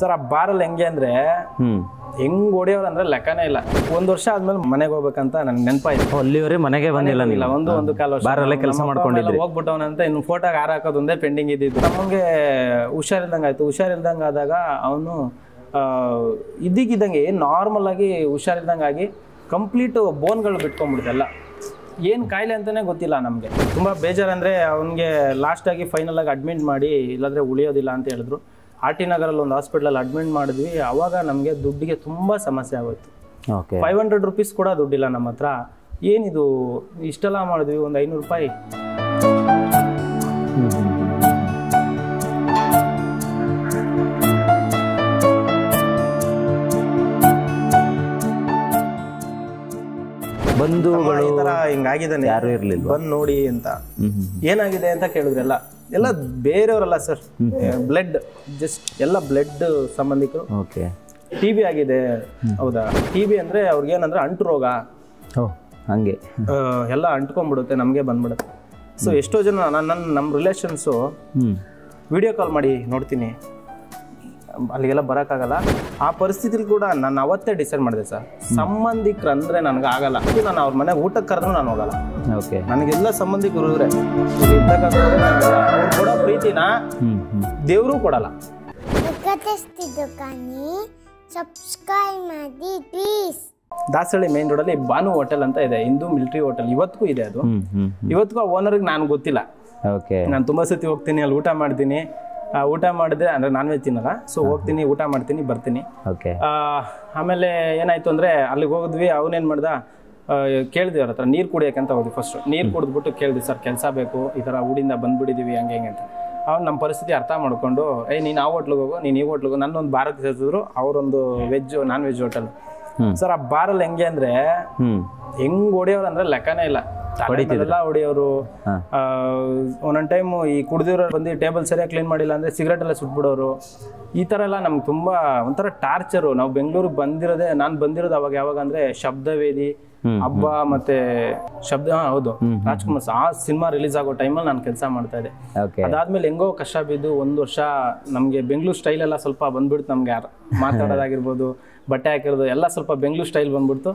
Sir आ barrel ಹೆಂಗೆ ಅಂದ್ರೆ ಹೆಂಗ್ ಓಡಿಯೋರು ಅಂದ್ರೆ ಲೆಕ್ಕನೇ ಇಲ್ಲ ಒಂದು ವರ್ಷ ಆದ್ಮೇಲೆ ಮನೆಗೆ ಹೋಗಬೇಕಂತ ನನಗೆ ನೆನಪಾಯಿತು ಅಲ್ಲಿವರೆ ಮನೆಗೆ ಬಂದಿಲ್ಲ ನೀನು ಒಂದು ಒಂದು ಕಾಲ ವರ್ಷ ಬಾರಲ್ಲೇ ಕೆಲಸ ಮಾಡ್ಕೊಂಡಿದ್ದೆ ಹೋಗ್ಬಿಟ್ಟವನ ಅಂತ ಇನ್ನು ಫೋಟೋಗೆ ಹಾರಾಕೋದು ಒಂದೇ ಪೆಂಡಿಂಗ್ ಇದ್ದಿದ್ದು ನಮಗೆ ಹುಷಾರಿಲ್ಲದಂಗ ಆಯ್ತು ಹುಷಾರಿಲ್ಲದಂಗ ಆದಾಗ ಅವನು ಇದ್ದಿಗಿದಂಗೆ ನಾರ್ಮಲ್ ಆಗಿ ಹುಷಾರಿಲ್ಲದಂಗ ಆಗಿ ಕಂಪ್ಲೀಟ್ ಬೋನ್ ಗಳು ಬಿಟ್ಕೊಂಡ್ಬಿಡ್ತಲ್ಲ ಏನು ಕಾಯಿಲೆ ಅಂತಾನೆ ಗೊತ್ತಿಲ್ಲ ನಮಗೆ ತುಂಬಾ ಬೇಜಾರು ಅಂದ್ರೆ ಅವನಿಗೆ ಲಾಸ್ಟ್ ಆಗಿ ಫೈನಲ್ ಆಗಿ ಅಡ್ಮಿಟ್ ಮಾಡಿ ಇಲ್ಲಾಂದ್ರೆ ಉಳಿಯೋದಿಲ್ಲ ಅಂತ ಹೇಳಿದ್ರು आरटी नगर हास्पिटल अडमिट मी आव नमें दुड्डे तुम समस्या आगो 500 रुपीस कूड़ा दुड्डिल नम हर ऐन इष्टेल्वी ₹500 ಬಂಧುಗಳು ಈ ತರ ಹಿಂಗಾಗಿದಾನೆ ಯಾರು ಇರಲಿಲ್ಲ ಬಂದು ನೋಡಿ ಅಂತ ಏನಾಗಿದೆ ಅಂತ ಕೇಳಿದ್ರಲ್ಲ ಎಲ್ಲ ಬೇರೆಯವರಲ್ಲ ಸರ್ ಬ್ಲಡ್ ಜಸ್ಟ್ ಎಲ್ಲ ಬ್ಲಡ್ ಸಂಬಂಧಿಕರು ಓಕೆ ಟಿಬಿ ಆಗಿದೆ ಹೌದಾ ಟಿಬಿ ಅಂದ್ರೆ ಅವರಿಗೆ ಏನಂದ್ರೆ ಅಂಟು ರೋಗ ಓ ಹಾಗೆ ಎಲ್ಲ ಅಂಟುಕೊಂಡು ಬಿಡುತ್ತೆ ನಮಗೆ ಬಂದ್ಬಿಡುತ್ತೆ ಸೋ ಎಷ್ಟೋ ಜನ ನಮ್ಮ ರಿಲೇಷನ್ಸ್ ವಿಡಿಯೋ ಕಾಲ್ ಮಾಡಿ ನೋಡ್ತೀನಿ ಅಲ್ಲಿಗೆಲ್ಲ ಬರಕಾಗಲ್ಲ ಆ ಪರಿಸ್ಥಿತಿಲಿ ಕೂಡ ನಾನು ಅವತ್ತೇ ಡಿಸೈಡ್ ಮಾಡಿದೆ ಸರ್ ಸಂಬಂಧಿಕರ ಅಂದ್ರೆ ನನಗೆ ಆಗಲ್ಲ ನಾನು ಅವರ ಮನೆಗೆ ಊಟಕ್ಕೆ ಕರೆದ್ರು ನಾನು ಹೋಗಲ್ಲ ಓಕೆ ನನಗೆಲ್ಲ ಸಂಬಂಧಿಕರು ಇವರೇ ಇದ್ದಕ್ಕಾದ್ರೆ ಅವರು ಕೊಡೋ ಪ್ರೀತಿನ ದೇವರು ಕೊಡಲ್ಲ ಕಥೆಸ್ತಿದ್ದು ಕಾಣಿ ಸಬ್ಸ್ಕ್ರೈಬ್ ಮಾಡಿ please ದಾಸಹಳ್ಳಿ ಮೇನ್ ರೋಡ್ ಅಲ್ಲಿ ಬಾನು ಹೋಟೆಲ್ ಅಂತ ಇದೆ ಹಿಂದೂ ಮಿಲಿಟರಿ ಹೋಟೆಲ್ ಇವತ್ತಿಗೂ ಇದೆ ಅದು ಇವತ್ತಿಗೂ ಆ ಓನರ್ ಗೆ ನಾನು ಗೊತ್ತಿಲ್ಲ ಓಕೆ ನಾನು ತುಂಬಾ ಸತಿ ಹೋಗ್ತೀನಿ ಅಲ್ಲಿ ಊಟ ಮಾಡ್ತೀನಿ ಊಟ ಮಾಡಿದ್ರೆ ಅಂದ್ರೆ ನಾನ್ ವೆಜ್ ತಿನ್ನಲ್ಲ ಸೊ ಹೋಗ್ತೀನಿ ಊಟ ಮಾಡ್ತೀನಿ ಬರ್ತೀನಿ ಆಮೇಲೆ ಏನಾಯ್ತು ಅಂದ್ರೆ ಅಲ್ಲಿಗೆ ಹೋಗಿದ್ವಿ ಅವನೇನ್ ಮಾಡ್ದ ಕೇಳಿದ್ವಿ ಅವ್ರ ಹತ್ರ ನೀರು ಕುಡಿಯೋಕಂತ ಹೋದ್ವಿ ಫಸ್ಟ್ ನೀರು ಕುಡಿದ್ಬಿಟ್ಟು ಕೇಳಿದ್ವಿ ಸರ್ ಕೆಲಸ ಬೇಕು ಈ ತರ ಊರಿಂದ ಬಂದ್ಬಿಡಿದೀವಿ ಹಂಗೆ ಹೆಂಗೆ ಅಂತ ಅವ್ನು ನಮ್ಮ ಪರಿಸ್ಥಿತಿ ಅರ್ಥ ಮಾಡ್ಕೊಂಡು ನೀನು ಆ ಹೋಟ್ಲಿಗೆ ಹೋಗೋ ನೀನು ಈ ಹೋಟ್ಲಿಗೆ ನನ್ನೊಂದು ಬಾರಕ್ಕೆ ಸೇರಿಸಿದ್ರು ಅವರೊಂದು veg non veg hotel sir ಆ ಬಾರಲ್ಲಿ ಹೆಂಗೆ ಅಂದ್ರೆ ಹೆಂಗ್ ಓಡಿಯೋರು ಅಂದ್ರೆ ಲೆಕ್ಕನೇ ಇಲ್ಲ ಹೊಡಿಯವರು ಒಂದೊಂದು ಟೈಮ್ ಈ ಕುಡಿದಿರೋ ಬಂದು ಟೇಬಲ್ ಸರಿಯಾಗಿ ಕ್ಲೀನ್ ಮಾಡಿಲ್ಲ ಅಂದ್ರೆ ಸಿಗರೇಟ್ ಎಲ್ಲ ಸುಟ್ಬಿಡೋರು ಈ ತರ ಎಲ್ಲ ನಮ್ಗೆ ತುಂಬಾ ಒಂಥರ ಟಾರ್ಚರು ನಾವು ಬೆಂಗಳೂರಿಗೆ ಬಂದಿರೋದೆ ನಾನು ಬಂದಿರೋದು ಅವಾಗ ಯಾವಾಗ ಅಂದ್ರೆ ಶಬ್ದವೇದಿ ಹಬ್ಬ ಮತ್ತೆ ಶಬ್ದ ಹೌದು ರಾಜ್ಕುಮಾರ್ ಆ ಸಿನಿಮಾ ರಿಲೀಸ್ ಆಗೋ ಟೈಮಲ್ಲಿ ನಾನು ಕೆಲಸ ಮಾಡ್ತಾ ಇದ್ದೆ ಅದಾದ್ಮೇಲೆ ಹೆಂಗೋ ಕಷ್ಟ ಬಿದ್ದು ಒಂದ್ ವರ್ಷ ನಮ್ಗೆ ಬೆಂಗಳೂರು ಸ್ಟೈಲ್ ಎಲ್ಲ ಸ್ವಲ್ಪ ಬಂದ್ಬಿಡ್ತು ನಮ್ಗೆ ಮಾತಾಡೋದಾಗಿರ್ಬೋದು ಬಟ್ಟೆ ಹಾಕಿರೋದು ಎಲ್ಲ ಸ್ವಲ್ಪ ಬೆಂಗಳೂರು ಸ್ಟೈಲ್ ಬಂದ್ಬಿಡ್ತು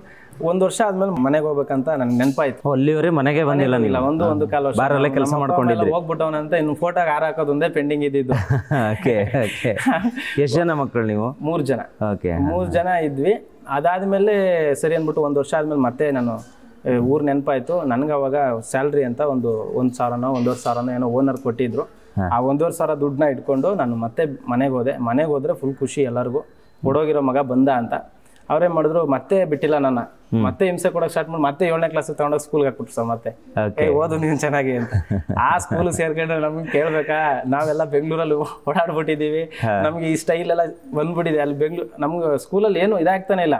ಒಂದ್ ವರ್ಷ ಆದ್ಮೇಲೆ ಮನೆಗೆ ಹೋಗ್ಬೇಕಂತ ನನಗೆ ನೆನಪಾಯ್ತು ಅಲ್ಲಿವರೆ ಮನೆಗೆ ಬಂದಿಲ್ಲ ನೀನು ಒಂದು ಒಂದು ಕಾಲ ವರ್ಷ ಬಾರಲ್ಲೇ ಕೆಲಸ ಮಾಡ್ಕೊಂಡಿದ್ದೆ ಹೋಗ್ಬಿಟ್ಟವನ ಅಂತ ಇನ್ನು ಫೋಟೋಗೆ ಹಾರಾಕೋದು ಒಂದೇ ಪೆಂಡಿಂಗ್ ಇದ್ದಿದ್ದು ಓಕೆ ಓಕೆ ಎಷ್ಟು ಜನ ಮಕ್ಕಳು ನೀವು 3 ಜನ ಓಕೆ 3 ಜನ ಇದ್ವಿ ಅದಾದ್ಮೇಲೆ ಸರಿ ಅಂದ್ಬಿಟ್ಟು ಒಂದು ವರ್ಷ ಆದ್ಮೇಲೆ ಮತ್ತೆ ನಾನು ಊರ್ ನೆನಪಾಯ್ತು ನನಗೆ ಅವಾಗ ಸ್ಯಾಲ್ರಿ ಅಂತ $1,000 ಏನೋ ಓನರ್ ಕೊಟ್ಟಿದ್ರು ಆ $1,500 ದುಡ್ಡನ್ನ ಇಟ್ಕೊಂಡು ನಾನು ಮತ್ತೆ ಮನೆಗೆ ಹೋದೆ ಮನೆಗೆ ಹೋದ್ರೆ ಫುಲ್ ಖುಷಿ ಎಲ್ಲರಿಗೂ ಓಡೋಗಿರೋ ಮಗ ಬಂದ ಅಂತ ಅವ್ರೇನ್ ಮಾಡಿದ್ರು ಮತ್ತೆ ಬಿಟ್ಟಿಲ್ಲ ನನ್ನ ಮತ್ತೆ ಹಿಂಸೆ ಕೊಡೋಕೆ ಸ್ಟಾರ್ಟ್ ಮಾಡಿ ಮತ್ತೆ 7ನೇ ಕ್ಲಾಸ್ ತಗೊಂಡೋಗಿ ಸ್ಕೂಲ್ಗೆ ಹಾಕ್ಬಿಟ್ಟು ಸರ್ ಮತ್ತೆ ಓದು ನೀನು ಚೆನ್ನಾಗಿ ಅಂತ ಆ ಸ್ಕೂಲ್ ಸೇರ್ಕೊಂಡ್ರೆ ನಮ್ಗೆ ಕೇಳ್ಬೇಕಾ ನಾವೆಲ್ಲ ಬೆಂಗಳೂರಲ್ಲಿ ಓಡಾಡ್ಬಿಟ್ಟಿದ್ದೀವಿ ನಮ್ಗೆ ಈ ಸ್ಟೈಲ್ ಎಲ್ಲ ಬಂದ್ಬಿಟ್ಟಿದೆ ಅಲ್ಲಿ ಬೆಂಗಳೂರು ನಮ್ಗೆ ಸ್ಕೂಲಲ್ಲಿ ಏನು ಇದಾಗ್ತಾನೆ ಇಲ್ಲ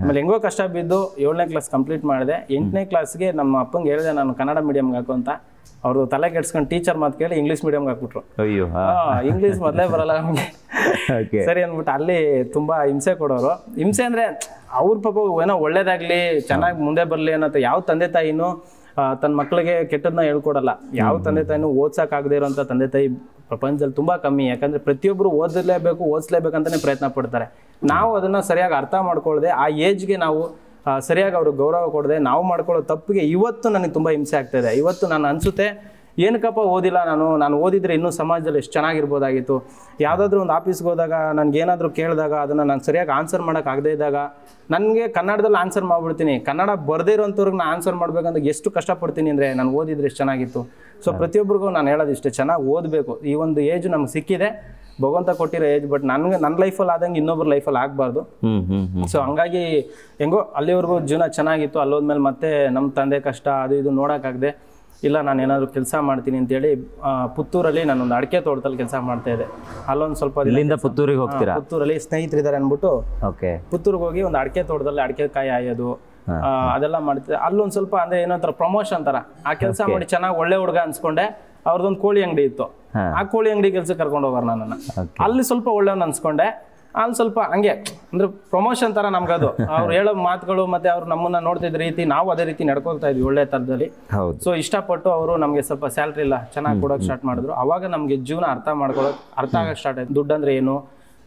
ಆಮೇಲೆ ಹೆಂಗೋ ಕಷ್ಟ ಬಿದ್ದು 7ನೇ ಕ್ಲಾಸ್ ಕಂಪ್ಲೀಟ್ ಮಾಡಿದೆ 8ನೇ ಕ್ಲಾಸ್ಗೆ ನಮ್ಮ ಅಪ್ಪಂಗೆ ಹೇಳಿದೆ ನಾನು ಕನ್ನಡ ಮೀಡಿಯಂಗೆ ಹಾಕು ಅಂತ ಅವರು ತಲೆ ಕೆಡ್ಸ್ಕೊಂಡು ಟೀಚರ್ ಮಾತು ಕೇಳಿ ಇಂಗ್ಲೀಷ್ ಮೀಡಿಯಂಗೆ ಹಾಕ್ಬಿಟ್ರು ಅಯ್ಯೋ ಇಂಗ್ಲೀಷ್ ಮೊದಲೇ ಬರಲ್ಲ ನಮಗೆ ಸರಿ ಅಂದ್ಬಿಟ್ಟು ಅಲ್ಲಿ ತುಂಬಾ ಹಿಂಸೆ ಕೊಡೋರು ಹಿಂಸೆ ಅಂದ್ರೆ ಅವ್ರ ಪಾಪ ಏನೋ ಒಳ್ಳೇದಾಗ್ಲಿ ಚೆನ್ನಾಗಿ ಮುಂದೆ ಬರ್ಲಿ ಅನ್ನೋ ಯಾವ ತಂದೆ ತಾಯಿನೂ ತನ್ನ ಮಕ್ಕಳಿಗೆ ಕೆಟ್ಟದನ್ನ ಹೇಳ್ಕೊಡಲ್ಲ ಯಾವ ತಂದೆ ತಾಯಿನೂ ಓದ್ಸಕ್ ಆಗದೆ ಇರೋಂಥ ತಂದೆ ತಾಯಿ ಪ್ರಪಂಚದಲ್ಲಿ ತುಂಬಾ ಕಮ್ಮಿ ಯಾಕಂದ್ರೆ ಪ್ರತಿಯೊಬ್ರು ಓದಲೇಬೇಕು ಓದಿಸ್ಲೇಬೇಕಂತಾನೆ ಪ್ರಯತ್ನ ಪಡ್ತಾರೆ ನಾವು ಅದನ್ನ ಸರಿಯಾಗಿ ಅರ್ಥ ಮಾಡ್ಕೊಳ್ಳದೆ ಆ ಏಜ್ಗೆ ನಾವು ಸರಿಯಾಗಿ ಅವ್ರಿಗೆ ಗೌರವ ಕೊಡದೆ ನಾವು ಮಾಡ್ಕೊಳ್ಳೋ ತಪ್ಪಿಗೆ ಇವತ್ತು ನನಗೆ ತುಂಬಾ ಹಿಂಸೆ ಆಗ್ತಾ ಇದೆ ಇವತ್ತು ನಾನು ಅನ್ಸುತ್ತೆ ಏನಕ್ಕಪ್ಪ ಓದಿಲ್ಲ ನಾನು ಓದಿದ್ರೆ ಇನ್ನೂ ಸಮಾಜದಲ್ಲಿ ಎಷ್ಟು ಚೆನ್ನಾಗಿರ್ಬೋದಾಗಿತ್ತು ಯಾವುದಾದ್ರೂ ಒಂದು ಆಫೀಸ್ಗೆ ಹೋದಾಗ ನನಗೆ ಏನಾದರೂ ಕೇಳಿದಾಗ ಅದನ್ನು ನಾನು ಸರಿಯಾಗಿ ಆನ್ಸರ್ ಮಾಡೋಕ್ಕಾಗದೇ ಇದ್ದಾಗ ನನಗೆ ಕನ್ನಡದಲ್ಲಿ ಆನ್ಸರ್ ಮಾಡಿಬಿಡ್ತೀನಿ ಕನ್ನಡ ಬರದೇ ಇರೋಂಥವ್ರಿಗೆ ನಾನು ಆನ್ಸರ್ ಮಾಡಬೇಕಂದ್ರೆ ಎಷ್ಟು ಕಷ್ಟಪಡ್ತೀನಿ ಅಂದರೆ ನಾನು ಓದಿದ್ರೆ ಎಷ್ಟು ಚೆನ್ನಾಗಿತ್ತು ಸೊ ಪ್ರತಿಯೊಬ್ಬರಿಗೂ ನಾನು ಹೇಳೋದು ಇಷ್ಟೇ ಚೆನ್ನಾಗಿ ಓದಬೇಕು ಈ ಒಂದು ಏಜ್ ನಮ್ಗೆ ಸಿಕ್ಕಿದೆ ಭಗವಂತ ಕೊಟ್ಟಿರೋ ಏಜ್ ಬಟ್ ನನಗೆ ನನ್ನ ಲೈಫಲ್ಲಿ ಆದಂಗೆ ಇನ್ನೊಬ್ರ ಲೈಫಲ್ಲಿ ಆಗಬಾರ್ದು ಸೊ ಹಂಗಾಗಿ ಹೆಂಗೋ ಅಲ್ಲಿವರೆಗೂ ಜೀವನ ಚೆನ್ನಾಗಿತ್ತು ಅಲ್ಲೋದ್ಮೇಲೆ ಮತ್ತೆ ನಮ್ಮ ತಂದೆ ಕಷ್ಟ ಅದು ಇದು ನೋಡೋಕ್ಕಾಗದೆ ಇಲ್ಲ ನಾನು ಏನಾದರೂ ಕೆಲಸ ಮಾಡ್ತೀನಿ ಅಂತೇಳಿ ಪುತ್ತೂರಲ್ಲಿ ನಾನೊಂದು ಅಡಿಕೆ ತೋಟದಲ್ಲಿ ಕೆಲಸ ಮಾಡ್ತಾ ಇದ್ದೆ ಅಲ್ಲೊಂದು ಸ್ವಲ್ಪ ಇಲ್ಲಿಂದ ಪುತ್ತೂರಿಗೆ ಹೋಗ್ತೀರಾ ಪುತ್ತೂರಲ್ಲಿ ಸ್ನೇಹಿತರಿದ್ದಾರೆ ಅಂದ್ಬಿಟ್ಟು ಓಕೆ ಪುತ್ತೂರಿಗೆ ಹೋಗಿ ಒಂದು ಅಡಿಕೆ ತೋಟದಲ್ಲಿ ಅಡಿಕೆ ಕಾಯಿ ಆಯೋದು ಅದೆಲ್ಲ ಮಾಡ್ತಿದ್ದೆ ಅಲ್ಲೊಂದು ಸ್ವಲ್ಪ ಅಂದರೆ ಏನೋ ಥರ ಪ್ರಮೋಷನ್ ಥರ ಆ ಕೆಲಸ ಮಾಡಿ ಚೆನ್ನಾಗಿ ಒಳ್ಳೆ ಹುಡುಗ ಅನ್ಸ್ಕೊಂಡೆ ಅವ್ರದ್ದೊಂದು ಕೋಳಿ ಅಂಗಡಿ ಇತ್ತು ಆ ಕೋಳಿ ಅಂಗಡಿ ಕೆಲಸಕ್ಕೆ ಕರ್ಕೊಂಡು ಹೋಗೋರು ನನ್ನನ್ನು ಅಲ್ಲಿ ಸ್ವಲ್ಪ ಒಳ್ಳೆಯವ್ನು ಅನ್ಸ್ಕೊಂಡೆ ಅಲ್ಲಿ ಸ್ವಲ್ಪ ಹಂಗೆ ಅಂದ್ರೆ ಪ್ರಮೋಷನ್ ತರ ನಮ್ಗದು ಅವ್ರು ಹೇಳೋ ಮಾತುಗಳು ಮತ್ತೆ ಅವ್ರು ನಮ್ಮನ್ನ ನೋಡ್ತಿದ್ದ ರೀತಿ ನಾವು ಅದೇ ರೀತಿ ನಡ್ಕೊಳ್ತಾ ಇದ್ವಿ ಒಳ್ಳೆ ತರದಲ್ಲಿ ಸೊ ಇಷ್ಟಪಟ್ಟು ಅವರು ನಮ್ಗೆ ಸ್ವಲ್ಪ ಸ್ಯಾಲ್ರಿ ಇಲ್ಲ ಚೆನ್ನಾಗಿ ಕೊಡೋಕೆ ಸ್ಟಾರ್ಟ್ ಮಾಡಿದ್ರು ಅವಾಗ ನಮ್ಗೆ ಜೀವನ ಅರ್ಥ ಮಾಡ್ಕೊಳಕ್ ಅರ್ಥ ಆಗಕ್ಕೆ ಸ್ಟಾರ್ಟ್ ಆಯ್ತು ದುಡ್ಡು ಅಂದ್ರೆ ಏನು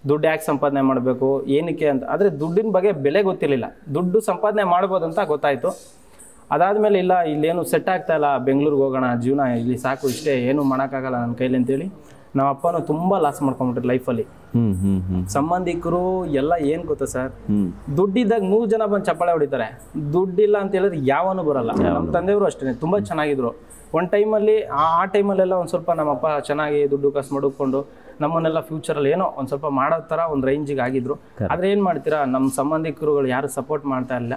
ದುಡ್ಡು ಯಾಕೆ ಸಂಪಾದನೆ ಮಾಡಬೇಕು ಏನಕ್ಕೆ ಅಂತ. ಆದರೆ ದುಡ್ಡಿನ ಬಗ್ಗೆ ಬೆಲೆ ಗೊತ್ತಿರಲಿಲ್ಲ. ದುಡ್ಡು ಸಂಪಾದನೆ ಮಾಡ್ಬೋದು ಅಂತ ಗೊತ್ತಾಯಿತು. ಅದಾದಮೇಲೆ ಇಲ್ಲ ಇಲ್ಲೇನು ಸೆಟ್ ಆಗ್ತಾ ಇಲ್ಲ, ಬೆಂಗಳೂರಿಗೆ ಹೋಗೋಣ, ಜೀವನ ಇಲ್ಲಿ ಸಾಕು ಇಷ್ಟೇ, ಏನೂ ಮಾಡೋಕ್ಕಾಗಲ್ಲ ನನ್ನ ಕೈಲಿ ಅಂತೇಳಿ ನಮ್ಮ ಅಪ್ಪನೂ ತುಂಬ ಲಾಸ್ ಮಾಡ್ಕೊಂಡ್ಬಿಟ್ರು ಲೈಫಲ್ಲಿ. ಸಂಬಂಧಿಕರು ಎಲ್ಲ ಏನು ಗೊತ್ತಾ ಸರ್, ದುಡ್ಡಿದ್ದಾಗ 100 ಜನ ಬಂದು ಚಪ್ಪಾಳೆ ಹೊಡಿತಾರೆ, ದುಡ್ಡಿಲ್ಲ ಅಂತ ಹೇಳಿದ್ರೆ ಯಾವನು ಬರಲ್ಲ. ನಮ್ಮ ತಂದೆಯವರು ಅಷ್ಟೇ ತುಂಬ ಚೆನ್ನಾಗಿದ್ರು. ಒಂದು ಟೈಮಲ್ಲಿ ಆ ಟೈಮಲ್ಲೆಲ್ಲ ಒಂದು ಸ್ವಲ್ಪ ನಮ್ಮಪ್ಪ ಚೆನ್ನಾಗಿ ದುಡ್ಡು ಕಾಸು ಮಾಡಿಕೊಂಡು ನಮ್ಮನ್ನೆಲ್ಲ ಫ್ಯೂಚರಲ್ಲಿ ಏನೋ ಒಂದು ಸ್ವಲ್ಪ ಮಾಡೋ ಥರ ಒಂದು ರೇಂಜಿಗೆ ಆಗಿದ್ರು. ಆದರೆ ಏನು ಮಾಡ್ತೀರಾ, ನಮ್ಮ ಸಂಬಂಧಿಕರುಗಳು ಯಾರು ಸಪೋರ್ಟ್ ಮಾಡ್ತಾ ಇಲ್ಲ.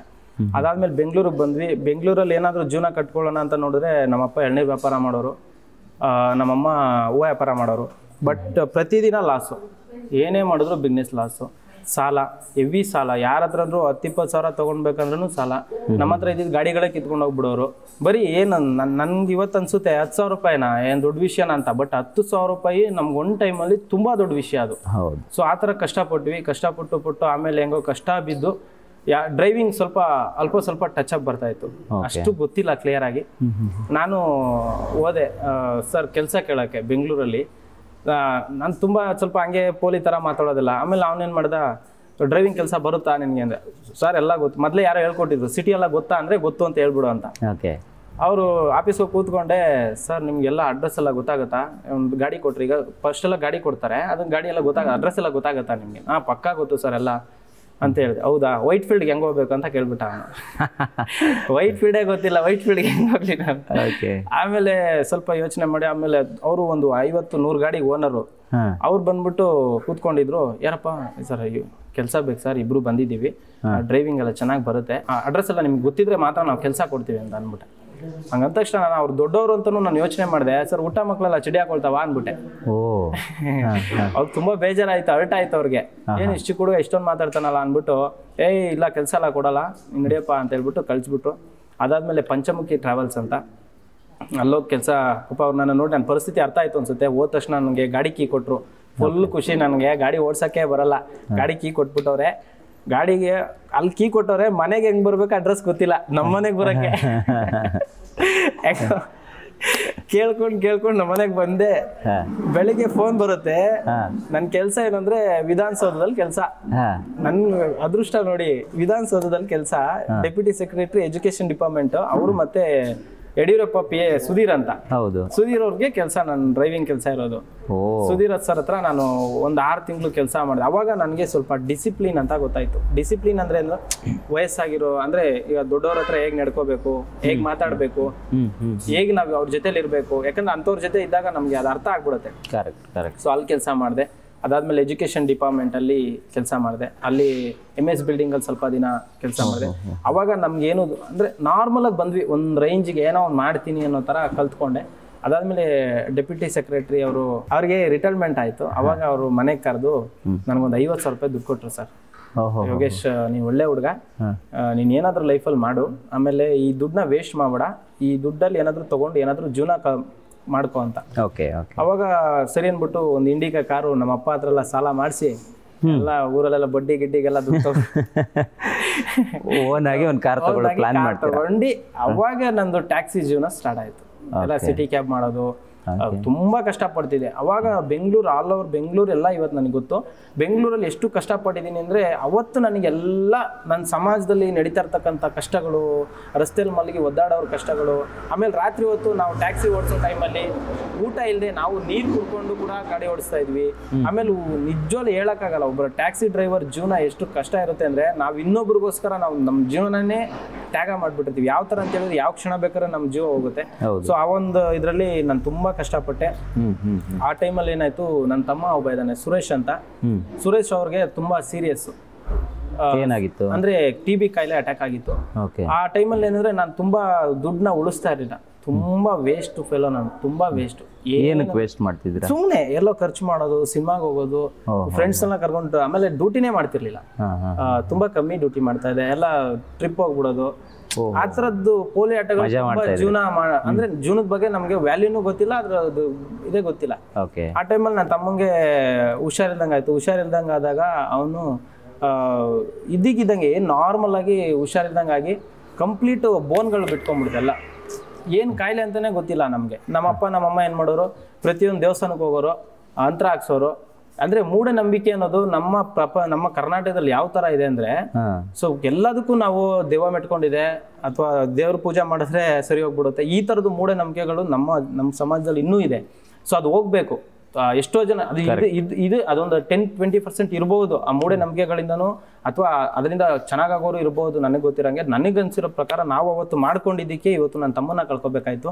ಅದಾದಮೇಲೆ ಬೆಂಗಳೂರಿಗೆ ಬಂದ್ವಿ. ಬೆಂಗಳೂರಲ್ಲಿ ಏನಾದರೂ ಜೀವನ ಕಟ್ಕೊಳ್ಳೋಣ ಅಂತ ನೋಡಿದ್ರೆ ನಮ್ಮಪ್ಪ ಎಣ್ಣೆ ವ್ಯಾಪಾರ ಮಾಡೋರು, ನಮ್ಮಮ್ಮ ಹೂವು ವ್ಯಾಪಾರ ಮಾಡೋರು. ಬಟ್ ಪ್ರತಿದಿನ ಲಾಸು, ಏನೇ ಮಾಡಿದ್ರು ಬಿಸ್ನೆಸ್ ಲಾಸು. ಸಾಲ, ಹೆವಿ ಸಾಲ. ಯಾರ ಹತ್ರ ಅಂದ್ರೂ 10-20 ಸಾವಿರ ತೊಗೊಳ್ಬೇಕಂದ್ರೂ ಸಾಲ. ನಮ್ಮ ಹತ್ರ ಇದ್ದಿದ್ದು ಗಾಡಿಗಳೇ ಕಿತ್ಕೊಂಡು ಹೋಗ್ಬಿಡೋರು. ಬರೀ ಏನು ನನ್ಗೆ ಇವತ್ತು ಅನಿಸುತ್ತೆ 10,000 ರೂಪಾಯಿನ ಏನು ದೊಡ್ಡ ವಿಷಯನ ಅಂತ. ಬಟ್ 10,000 ರೂಪಾಯಿ ನಮ್ಗೆ ಒಂದು ಟೈಮಲ್ಲಿ ತುಂಬ ದೊಡ್ಡ ವಿಷಯ ಅದು. ಸೊ ಆ ಥರ ಕಷ್ಟಪಟ್ವಿ. ಕಷ್ಟಪಟ್ಟು ಆಮೇಲೆ ಹೆಂಗೋ ಕಷ್ಟ ಬಿದ್ದು ಡ್ರೈವಿಂಗ್ ಸ್ವಲ್ಪ ಟಚ್ ಅಪ್ ಬರ್ತಾ ಇತ್ತು, ಅಷ್ಟು ಗೊತ್ತಿಲ್ಲ ಕ್ಲಿಯರ್ ಆಗಿ. ನಾನು ಹೋದೆ ಸರ್ ಕೆಲಸ ಕೇಳೋಕ್ಕೆ ಬೆಂಗಳೂರಲ್ಲಿ. ನಾನು ತುಂಬ ಸ್ವಲ್ಪ ಹಂಗೆ ಪೋಲಿ ಥರ ಮಾತಾಡೋದಿಲ್ಲ. ಆಮೇಲೆ ಅವನೇನು ಮಾಡ್ದ, ಡ್ರೈವಿಂಗ್ ಕೆಲಸ ಬರುತ್ತಾ ನಿನಗೆ ಅಂದರೆ, ಸರ್ ಎಲ್ಲ ಗೊತ್ತು, ಮೊದಲೇ ಯಾರೋ ಹೇಳ್ಕೊಟ್ಟಿದ್ರು ಸಿಟಿಯೆಲ್ಲ ಗೊತ್ತಾ ಅಂದರೆ ಗೊತ್ತು ಅಂತ ಹೇಳ್ಬಿಡು ಅಂತ. ಅವರು ಆಫೀಸ್ಗೆ ಕೂತ್ಕೊಂಡೆ, ಸರ್ ನಿಮಗೆಲ್ಲ ಅಡ್ರೆಸ್ ಎಲ್ಲ ಗೊತ್ತಾಗುತ್ತಾ, ಒಂದು ಗಾಡಿ ಕೊಟ್ಟರು, ಈಗ ಫಸ್ಟೆಲ್ಲ ಗಾಡಿ ಕೊಡ್ತಾರೆ, ಅದನ್ನು ಗಾಡಿ ಎಲ್ಲ ಅಡ್ರೆಸ್ ಎಲ್ಲ ಗೊತ್ತಾಗುತ್ತಾ ನಿಮಗೆ? ಹಾಂ ಪಕ್ಕಾ ಗೊತ್ತು ಸರ್ ಎಲ್ಲ ಅಂತ ಹೇಳಿದೆ. ಹೌದಾ, ವೈಟ್ ಫೀಲ್ಡ್ಗೆ ಹೆಂಗೆ ಹೋಗ್ಬೇಕು ಅಂತ ಕೇಳ್ಬಿಟ್ಟ ಅವನು. ವೈಟ್ ಫೀಲ್ಡೇ ಗೊತ್ತಿಲ್ಲ, ವೈಟ್ ಫೀಲ್ಡ್ಗೆ ಹೆಂಗೆ ಹೋಗ್ಲಿ ನಾನು. ಆಮೇಲೆ ಸ್ವಲ್ಪ ಯೋಚನೆ ಮಾಡಿ, ಆಮೇಲೆ ಅವರು ಒಂದು 50-100 ಗಾಡಿ ಓನರು, ಅವ್ರು ಬಂದ್ಬಿಟ್ಟು ಕೂತ್ಕೊಂಡಿದ್ರು. ಯಾರಪ್ಪ ಸರ್, ಕೆಲಸ ಬೇಕು ಸರ್, ಇಬ್ರು ಬಂದಿದ್ದೀವಿ, ಡ್ರೈವಿಂಗ್ ಎಲ್ಲ ಚೆನ್ನಾಗಿ ಬರುತ್ತೆ, ಅಡ್ರೆಸ್ ಎಲ್ಲ ನಿಮ್ಗೆ ಗೊತ್ತಿದ್ರೆ ಮಾತ್ರ ನಾವು ಕೆಲಸ ಕೊಡ್ತೀವಿ ಅಂತ ಅಂದ್ಬಿಟ್ಟೆ. ಹಂಗಂದ ತಕ್ಷಣ ನಾನು ಅವ್ರು ದೊಡ್ಡವರು ಅಂತ ನಾನು ಯೋಚನೆ ಮಾಡಿದೆ, ಸರ್ ಊಟ ಮಕ್ಕಳೆಲ್ಲ ಚಡಿ ಹಾಕೊಳ್ತಾವ ಅಂದ್ಬಿಟ್ಟೆ. ಅವ್ರು ತುಂಬ ಬೇಜಾರಾಯ್ತು, ಅರ್ಟ್ ಆಯ್ತು ಅವ್ರಿಗೆ, ಏನು ಇಷ್ಟು ಹುಡುಗ ಇಷ್ಟೊಂದು ಮಾತಾಡ್ತಾನಲ್ಲ ಅಂದ್ಬಿಟ್ಟು, ಏಯ್ ಇಲ್ಲ ಕೆಲಸ ಎಲ್ಲ ಕೊಡಲ್ಲ ನಡಿಯಪ್ಪ ಅಂತ ಹೇಳ್ಬಿಟ್ಟು ಕಳಿಸ್ಬಿಟ್ರು. ಅದಾದಮೇಲೆ ಪಂಚಮುಖಿ ಟ್ರಾವೆಲ್ಸ್ ಅಂತ ಅಲ್ಲೋಗಿ ಕೆಲಸ. ಅಪ್ಪ ಅವ್ರು ನಾನು ನೋಡಿ ನನ್ನ ಪರಿಸ್ಥಿತಿ ಅರ್ಥ ಆಯ್ತು ಅನ್ಸುತ್ತೆ. ಹೋದ ತಕ್ಷಣ ನನಗೆ ಗಾಡಿ ಕೀ ಕೊಟ್ಟರು, ಫುಲ್ ಖುಷಿ ನನಗೆ. ಗಾಡಿ ಓಡ್ಸೋಕ್ಕೆ ಬರಲ್ಲ, ಗಾಡಿ ಕೀ ಕೊಟ್ಬಿಟ್ಟವ್ರೆ. ಗಾಡಿಗೆ ಅಲ್ಲಿ ಕೀ ಕೊಟ್ಟವ್ರೆ, ಮನೆಗೆ ಹೆಂಗೆ ಬರ್ಬೇಕು ಅಡ್ರೆಸ್ ಗೊತ್ತಿಲ್ಲ, ನಮ್ಮ ಮನೆಗೆ ಬರೋಕ್ಕೆ ಕೇಳ್ಕೊಂಡು ನಮ್ಮ ಮನೆಗೆ ಬಂದೆ. ಬೆಳಿಗ್ಗೆ ಫೋನ್ ಬರುತ್ತೆ. ನನ್ನ ಕೆಲಸ ಏನಂದ್ರೆ ವಿಧಾನಸೌಧದಲ್ಲಿ ಕೆಲಸ. ನನ್ನ ಅದೃಷ್ಟ ನೋಡಿ, ವಿಧಾನಸೌಧದಲ್ಲಿ ಕೆಲಸ. ಡೆಪ್ಯೂಟಿ ಸೆಕ್ರೆಟರಿ ಎಜುಕೇಶನ್ ಡಿಪಾರ್ಟ್ಮೆಂಟ್ ಅವರು, ಮತ್ತೆ ಯಡಿಯೂರಪ್ಪ PA ಸುಧೀರ್ ಅಂತ. ಸುಧೀರ್ ಅವ್ರಿಗೆ ಕೆಲಸ, ನನ್ನ ಡ್ರೈವಿಂಗ್ ಕೆಲಸ ಇರೋದು. ಸುಧೀರ್ ಸರ್ ಹತ್ರ ನಾನು ಒಂದು 6 ತಿಂಗಳು ಕೆಲಸ ಮಾಡಿದೆ. ಅವಾಗ ನನಗೆ ಸ್ವಲ್ಪ ಡಿಸಿಪ್ಲಿನ್ ಅಂತ ಗೊತ್ತಾಯ್ತು. ಡಿಸಿಪ್ಲಿನ್ ಅಂದ್ರೆ ವಯಸ್ಸಾಗಿರೋ ಅಂದ್ರೆ ಈಗ ದೊಡ್ಡವ್ರ ಹತ್ರ ಹೇಗ್ ನಡ್ಕೋಬೇಕು, ಹೇಗ್ ಮಾತಾಡ್ಬೇಕು, ಹೇಗ್ ನಾವ್ ಅವ್ರ ಜೊತೆಲಿ ಇರ್ಬೇಕು. ಯಾಕಂದ್ರೆ ಅಂತವ್ರ ಜೊತೆ ಇದ್ದಾಗ ನಮ್ಗೆ ಅದು ಅರ್ಥ ಆಗ್ಬಿಡುತ್ತೆ. Correct correct. ಸೊ ಅಲ್ಲಿ ಕೆಲಸ ಮಾಡಿದೆ. ಅದಾದ್ಮೇಲೆ ಎಜುಕೇಶನ್ ಡಿಪಾರ್ಟ್ಮೆಂಟ್ ಅಲ್ಲಿ ಕೆಲಸ ಮಾಡಿದೆ. ಅಲ್ಲಿ MS ಬಿಲ್ಡಿಂಗ್ ಅಲ್ಲಿ ಸ್ವಲ್ಪ ದಿನ ಕೆಲಸ ಮಾಡಿದೆ. ಅವಾಗ ನಮ್ಗೆ ಏನು ಅಂದ್ರೆ ನಾರ್ಮಲ್ ಆಗಿ ಬಂದ್ವಿ, ಒಂದು ರೇಂಜಿಗೆ ಏನೋ ಒಂದು ಮಾಡ್ತೀನಿ ಅನ್ನೋ ತರ ಕಲ್ತ್ಕೊಂಡೆ. ಅದಾದ್ಮೇಲೆ ಡೆಪ್ಯೂಟಿ ಸೆಕ್ರೆಟರಿ ಅವರು, ಅವ್ರಿಗೆ ರಿಟೈರ್ಮೆಂಟ್ ಆಯ್ತು. ಅವಾಗ ಅವರು ಮನೆಗೆ ಕರೆದು ನನಗೊಂದು 50,000 ರೂಪಾಯಿ ದುಡ್ಡು ಕೊಟ್ಟರು. ಸರ್ ಯೋಗೇಶ್, ನೀನು ಒಳ್ಳೆ ಹುಡುಗ, ನೀನು ಏನಾದರೂ ಲೈಫಲ್ಲಿ ಮಾಡು, ಆಮೇಲೆ ಈ ದುಡ್ಡನ್ನ ವೇಸ್ಟ್ ಮಾಡಬೇಡ, ಈ ದುಡ್ಡಲ್ಲಿ ಏನಾದರೂ ತೊಗೊಂಡು ಏನಾದರೂ ಜೀವನ ಮಾಡ್ಕೊ ಅಂತ. ಅವಾಗ ಸರಿ ಅಂದ್ಬಿಟ್ಟು ಒಂದು ಇಂಡಿಕಾ ಕಾರು ನಮ್ಮ ಅಪ್ಪ ಹತ್ರ ಎಲ್ಲ ಸಾಲ ಮಾಡಿಸಿ, ಎಲ್ಲ ಊರಲ್ಲೆಲ್ಲ ಬಡ್ಡಿ ಗಿಡ್ಡಿಗೆಲ್ಲ ದುಡ್ಡು ತಗೊಂಡು ಅವಾಗ ನಂದು ಟ್ಯಾಕ್ಸಿ ಜೀವನ ಸ್ಟಾರ್ಟ್ ಆಯ್ತು. ಎಲ್ಲ ಸಿಟಿ ಕ್ಯಾಬ್ ಮಾಡೋದು, ತುಂಬಾ ಕಷ್ಟಪಡ್ತಿದ್ದೆ ಅವಾಗ. ಬೆಂಗಳೂರು, ಆಲ್ ಓವರ್ ಬೆಂಗಳೂರು ಎಲ್ಲ ಇವತ್ತು ನನಗೆ ಗೊತ್ತು. ಬೆಂಗಳೂರಲ್ಲಿ ಎಷ್ಟು ಕಷ್ಟಪಟ್ಟಿದ್ದೀನಿ ಅಂದರೆ, ಅವತ್ತು ನನಗೆಲ್ಲ ನನ್ನ ಸಮಾಜದಲ್ಲಿ ನಡೀತಾ ಇರ್ತಕ್ಕಂಥ ಕಷ್ಟಗಳು, ರಸ್ತೆಯಲ್ಲಿ ಮಲಗಿ ಒದ್ದಾಡೋರ ಕಷ್ಟಗಳು, ಆಮೇಲೆ ರಾತ್ರಿ ಹೊತ್ತು ನಾವು ಟ್ಯಾಕ್ಸಿ ಓಡಿಸೋ ಟೈಮಲ್ಲಿ ಊಟ ಇಲ್ಲದೆ ನಾವು ನೀರು ಕುಡ್ಕೊಂಡು ಕೂಡ ಗಾಡಿ ಓಡಿಸ್ತಾ ಇದ್ವಿ. ಆಮೇಲೆ ನಿಜವಾಗ್ಲೂ ಹೇಳೋಕ್ಕಾಗಲ್ಲ ಒಬ್ಬರು ಟ್ಯಾಕ್ಸಿ ಡ್ರೈವರ್ ಜೀವನ ಎಷ್ಟು ಕಷ್ಟ ಇರುತ್ತೆ ಅಂದರೆ, ನಾವು ಇನ್ನೊಬ್ರಿಗೋಸ್ಕರ ನಾವು ನಮ್ಮ ಜೀವನನೇ ತ್ಯಾಗ ಮಾಡಿಬಿಟ್ಟಿರ್ತೀವಿ. ಯಾವ ಥರ ಅಂತ ಹೇಳಿದ್ರೆ ಯಾವ ಕ್ಷಣ ಬೇಕಾದ್ರೆ ನಮ್ಮ ಜೀವ ಹೋಗುತ್ತೆ. ಸೊ ಆ ಒಂದು ಇದರಲ್ಲಿ ನಾನು ತುಂಬ ಕಷ್ಟಪಟ್ಟೆ. ಆ ಟೈಮಲ್ಲಿ ಏನಾಯ್ತು, ನನ್ನ ತಮ್ಮ ಒಬ್ಬ ಇದ್ದಾನೆ ಸುರೇಶ್ ಅಂತ. ಸುರೇಶ್ ಅವ್ರಿಗೆ ತುಂಬಾ ಸೀರಿಯಸ್ ಏನಾಗಿತ್ತು ಅಂದ್ರೆ TB ಕಾಯಿಲೆ ಅಟ್ಯಾಕ್ ಆಗಿತ್ತು. ಆ ಟೈಮಲ್ಲಿ ಏನಂದ್ರೆ ನಾನು ತುಂಬಾ ದುಡ್ಡನ್ನ ಉಳಿಸ್ತಾ ಇರಲಿಲ್ಲ. ತುಂಬಾ ವೇಸ್ಟ್ ಫೆಲೋ ನಾನು, ತುಂಬಾ ವೇಸ್ಟ್. ಏನಕ್ಕೆ ವೇಸ್ಟ್ ಮಾಡ್ತಿದ್ರೆ ಸುಮ್ಮನೆ ಎಲ್ಲೋ ಖರ್ಚು ಮಾಡೋದು, ಸಿನಿಮಾಗೆ ಹೋಗೋದು, ಫ್ರೆಂಡ್ಸ್ ಎಲ್ಲ ಕರ್ಕೊಂಡು. ಆಮೇಲೆ ಡ್ಯೂಟಿನೇ ಮಾಡ್ತಿರ್ಲಿಲ್ಲ, ತುಂಬಾ ಕಮ್ಮಿ ಡ್ಯೂಟಿ ಮಾಡ್ತಾ ಇದೆ, ಎಲ್ಲ ಟ್ರಿಪ್ ಹೋಗ್ಬಿಡೋದು, ಆ ಥರದ್ದು ಪೋಲಿ ಆಟಗಳು. ಜೀವನ ಅಂದ್ರೆ ಜೀವನದ ಬಗ್ಗೆ ನಮಗೆ ವ್ಯಾಲ್ಯೂನು ಗೊತ್ತಿಲ್ಲ, ಅದ್ರದ್ದು ಇದೇ ಗೊತ್ತಿಲ್ಲ. ಆ ಟೈಮಲ್ಲಿ ನನ್ನ ತಮ್ಮಂಗೆ ಹುಷಾರಿಲ್ದಂಗೆ ಆಯ್ತು. ಹುಷಾರಿಲ್ದಂಗೆ ಆದಾಗ ಅವನು ಇದ್ದಂಗೆ ನಾರ್ಮಲ್ ಆಗಿ ಹುಷಾರಿಲ್ದಂಗೆ ಆಗಿ ಕಂಪ್ಲೀಟ್ ಬೋನ್ಗಳು ಬಿಟ್ಕೊಂಡ್ಬಿಡ್ತಲ್ಲ. ಏನು ಕಾಯಿಲೆ ಅಂತಾನೆ ಗೊತ್ತಿಲ್ಲ ನಮಗೆ. ನಮ್ಮಪ್ಪ ನಮ್ಮಮ್ಮ ಏನು ಮಾಡೋರು, ಪ್ರತಿಯೊಂದು ದೇವಸ್ಥಾನಕ್ಕೆ ಹೋಗೋರು, ಅಂತ್ರ ಹಾಕ್ಸೋರು, ಅಂದ್ರೆ ಮೂಢನಂಬಿಕೆ ಅನ್ನೋದು ನಮ್ಮ ಕರ್ನಾಟಕದಲ್ಲಿ ಯಾವ ತರ ಇದೆ ಅಂದ್ರೆ ಸೊ ಎಲ್ಲದಕ್ಕೂ ನಾವು ದೇವ ಮೆಟ್ಕೊಂಡಿದೆ ಅಥವಾ ದೇವರ ಪೂಜೆ ಮಾಡಿದ್ರೆ ಸರಿ ಹೋಗ್ಬಿಡುತ್ತೆ ಈ ತರದ ಮೂಢನಂಬಿಕೆಗಳು ನಮ್ಮ ಸಮಾಜದಲ್ಲಿ ಇನ್ನೂ ಇದೆ ಸೊ ಅದು ಹೋಗಬೇಕು ಎಷ್ಟೋ ಜನ ಅದು ಇದು ಅದೊಂದು 10-20% ಇರಬಹುದು ಆ ಮೂಢನಂಬಿಕೆಗಳಿಂದನೋ ಅಥವಾ ಅದರಿಂದ ಚೆನ್ನಾಗಾಗೋರು ಇರಬಹುದು ನನಗೆ ಗೊತ್ತಿರಂಗೆ ನನಗೆ ಅನ್ಸಿರೋ ಪ್ರಕಾರ ನಾವು ಅವತ್ತು ಮಾಡ್ಕೊಂಡಿದ್ದಕ್ಕೆ ಇವತ್ತು ನನ್ನ ತಮ್ಮನ್ನ ಕಳ್ಕೋಬೇಕಾಯಿತು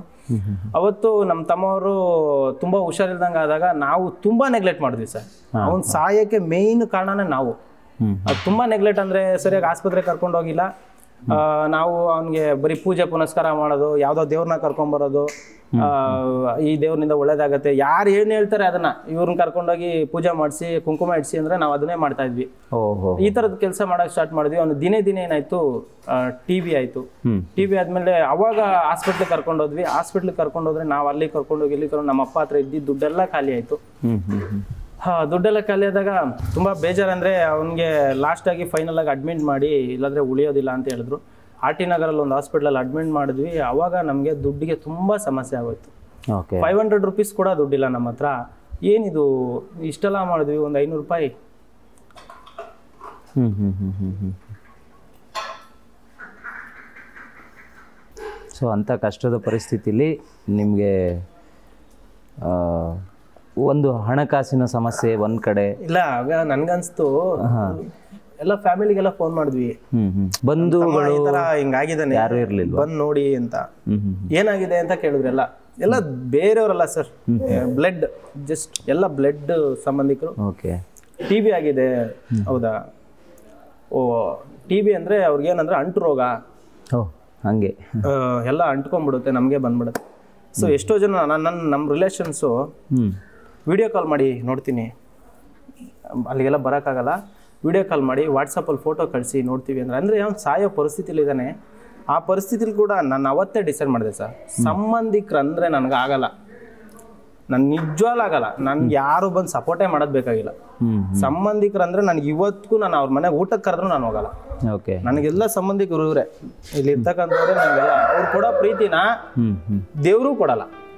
ಅವತ್ತು ನಮ್ಮ ತಮ್ಮವರು ತುಂಬಾ ಹುಷಾರಿಲ್ಲದಂಗ ಆದಾಗ ನಾವು ತುಂಬಾ ನೆಗ್ಲೆಕ್ಟ್ ಮಾಡಿದ್ವಿ ಸರ್ ಅವನ ಸಹಾಯಕ್ಕೆ ಮೇನ್ ಕಾರಣನೇ ನಾವು ಅದು ತುಂಬಾ ನೆಗ್ಲೆಕ್ಟ್ ಅಂದ್ರೆ ಸರಿಯಾಗಿ ಆಸ್ಪತ್ರೆಗೆ ಕರ್ಕೊಂಡು ಹೋಗಿಲ್ಲ ನಾವು ಅವನಿಗೆ ಬರೀ ಪೂಜೆ ಪುನಸ್ಕಾರ ಮಾಡೋದು ಯಾವ್ದೋ ದೇವ್ರನ್ನ ಕರ್ಕೊಂಡ್ ಬರೋದು ಈ ದೇವ್ರನಿಂದ ಒಳ್ಳೇದಾಗತ್ತೆ ಯಾರು ಏನ್ ಹೇಳ್ತಾರೆ ಅದನ್ನ ಇವ್ರನ್ನ ಕರ್ಕೊಂಡೋಗಿ ಪೂಜೆ ಮಾಡಿಸಿ ಕುಂಕುಮ ಇಡ್ಸಿ ಅಂದ್ರೆ ನಾವು ಅದನ್ನೇ ಮಾಡ್ತಾ ಇದ್ವಿ ಈ ತರದ ಕೆಲಸ ಮಾಡಕ್ ಸ್ಟಾರ್ಟ್ ಮಾಡಿದ್ವಿ ಅವ್ನು ದಿನೇ ದಿನೇ ಏನಾಯ್ತು ಟಿವಿ ಆಯ್ತು ಟಿವಿ ಆದ್ಮೇಲೆ ಅವಾಗ ಹಾಸ್ಪಿಟ್ಲ್ ಕರ್ಕೊಂಡೋದ್ವಿ ಹಾಸ್ಪಿಟ್ಲ್ ಕರ್ಕೊಂಡೋದ್ರೆ ನಾವ್ ಅಲ್ಲಿ ಕರ್ಕೊಂಡೋಗಿ ಇಲ್ಲಿ ಕರ್ಕೊಂಡು ನಮ್ಮ ಅಪ್ಪ ಹತ್ರ ಇದ್ದಿದ್ದು ದುಡ್ಡೆಲ್ಲ ಖಾಲಿ ಆಯ್ತು ದುಡ್ಡೆಲ್ಲ ಖಾಲಿ ಆದಾಗ ತುಂಬಾ ಬೇಜಾರಂದ್ರೆ ಅವನ್ಗೆ ಲಾಸ್ಟ್ ಆಗಿ ಫೈನಲ್ ಆಗಿ ಅಡ್ಮಿಟ್ ಮಾಡಿ ಇಲ್ಲಾಂದ್ರೆ ಉಳಿಯೋದಿಲ್ಲ ಅಂತ ಹೇಳಿದ್ರು ಆರ್ ಟಿ ನಗರಲ್ಲಿ ಒಂದು ಹಾಸ್ಪಿಟಲ್ ಅಡ್ಮಿಟ್ ಮಾಡಿದ್ವಿ ಅವಾಗ ನಮಗೆ ದುಡ್ಡಿಗೆ ತುಂಬಾ ಸಮಸ್ಯೆ ಆಗೋಯ್ತು 500 ರೂಪೀಸ್ ಕೂಡ ದುಡ್ಡಿಲ್ಲ ನಮ್ಮ ಹತ್ರ ಏನಿದು ಇಷ್ಟೆಲ್ಲ ಮಾಡಿದ್ವಿ ಒಂದು 500 ರೂಪಾಯಿ ಸೊ ಅಂತ ಕಷ್ಟದ ಪರಿಸ್ಥಿತಿಯಲ್ಲಿ ನಿಮಗೆ ಒಂದು ಹಣಕಾಸಿನ ಸಮಸ್ಯೆ ಒಂದ್ ಕಡೆ ಇಲ್ಲ ನನ್ಗನ್ಸ್ತು ಎಲ್ಲ ಫ್ಯಾಮಿಲಿಗೆಲ್ಲ ಫೋನ್ ಮಾಡಿದ್ವಿ ಬಂಧುಗಳು ಈ ತರ ಹಿಂಗಾಗಿದಾನೆ ಯಾರು ಇರ್ಲಿಲ್ಲ ಬಂದು ನೋಡಿ ಅಂತ ಏನಾಗಿದೆ ಅಂತ ಕೇಳಿದ್ರಲ್ಲ ಎಲ್ಲ ಬೇರೆಯವರಲ್ಲ ಸರ್ ಬ್ಲಡ್ ಜಸ್ಟ್ ಎಲ್ಲ ಬ್ಲಡ್ ಸಂಬಂಧಿಕರು ಓಕೆ ಟಿಬಿ ಆಗಿದೆ ಹೌದಾ ಓ ಟಿಬಿ ಅಂದ್ರೆ ಅವ್ರಿಗೆ ಏನಂದ್ರೆ ಅಂಟು ರೋಗ ಹಂಗೆ ಎಲ್ಲ ಅಂಟ್ಕೊಂಡ್ಬಿಡುತ್ತೆ ನಮಗೆ ಬಂದ್ಬಿಡುತ್ತೆ ಸೊ ಎಷ್ಟೋ ಜನ ನಮ್ಮ ರಿಲೇಷನ್ಸು ವಿಡಿಯೋ ಕಾಲ್ ಮಾಡಿ ನೋಡ್ತೀನಿ ಅಲ್ಲಿಗೆಲ್ಲ ಬರೋಕ್ಕಾಗಲ್ಲ ವಿಡಿಯೋ ಕಾಲ್ ಮಾಡಿ ವಾಟ್ಸಪ್ಪಲ್ಲಿ ಫೋಟೋ ಕಳಿಸಿ ನೋಡ್ತೀವಿ ಅಂದ್ರೆ ಅಂದರೆ ಅವ್ನು ಸಾಯೋ ಪರಿಸ್ಥಿತಿಲಿದ್ದಾನೆ ಆ ಪರಿಸ್ಥಿತಿಲಿ ಕೂಡ ನಾನು ಅವತ್ತೇ ಡಿಸೈಡ್ ಮಾಡಿದೆ ಸರ್ ಸಂಬಂಧಿಕರು ಅಂದರೆ ನನಗಾಗಲ್ಲ ನಾನು ನಿಜವಾಗ್ಲೂ ಆಗಲ್ಲ ನನ್ಗೆ ಯಾರು ಬಂದು ಸಪೋರ್ಟೇ ಮಾಡೋದು ಬೇಕಾಗಿಲ್ಲ ಸಂಬಂಧಿಕರು ಅಂದರೆ ನನಗೆ ಇವತ್ತಿಗೂ ನಾನು ಅವ್ರ ಮನೆಗೆ ಊಟಕ್ಕೆ ಕರೆದ್ರೂ ನಾನು ಹೋಗಲ್ಲ ಓಕೆ ನನಗೆಲ್ಲ ಸಂಬಂಧಿಕರು ಇವರೇ ಇಲ್ಲಿ ಇರ್ತಕ್ಕಂಥವ್ರೆ ನನಗೆಲ್ಲ ಅವ್ರು ಕೊಡೋ ಪ್ರೀತಿನ ದೇವರು ಕೊಡಲ್ಲ